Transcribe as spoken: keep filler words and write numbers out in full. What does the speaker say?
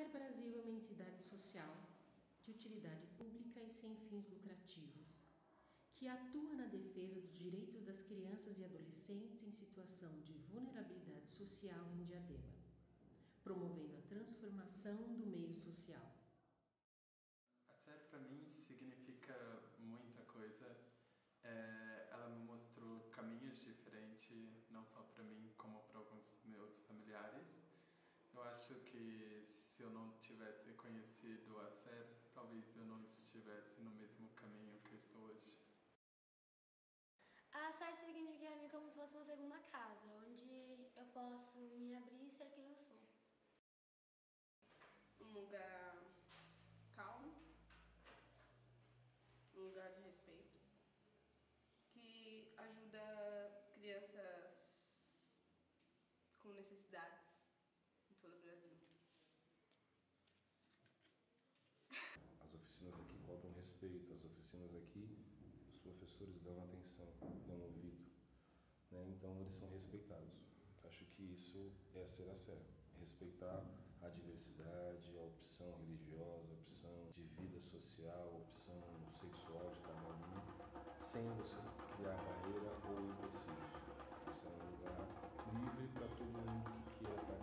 ACER Brasil é uma entidade social de utilidade pública e sem fins lucrativos, que atua na defesa dos direitos das crianças e adolescentes em situação de vulnerabilidade social em Diadema, promovendo a transformação do meio social. ACER para mim significa muita coisa. É, ela me mostrou caminhos diferentes, não só para mim, como para alguns meus familiares. Eu acho que se eu não tivesse conhecido a ACER, talvez eu não estivesse no mesmo caminho que eu estou hoje. A ACER significa para mim como se fosse uma segunda casa, onde eu posso me abrir e ser quem eu sou. Um lugar calmo, um lugar de respeito, que ajuda crianças com necessidades em todo o Brasil. As oficinas aqui cobram respeito, as oficinas aqui, os professores dão atenção, dão ouvido, né? Então eles são respeitados. Acho que isso é ser a sério, respeitar a diversidade, a opção religiosa, a opção de vida social, a opção sexual de cada um, sem você criar barreira ou empecilhos. Isso é um lugar livre para todo mundo que quer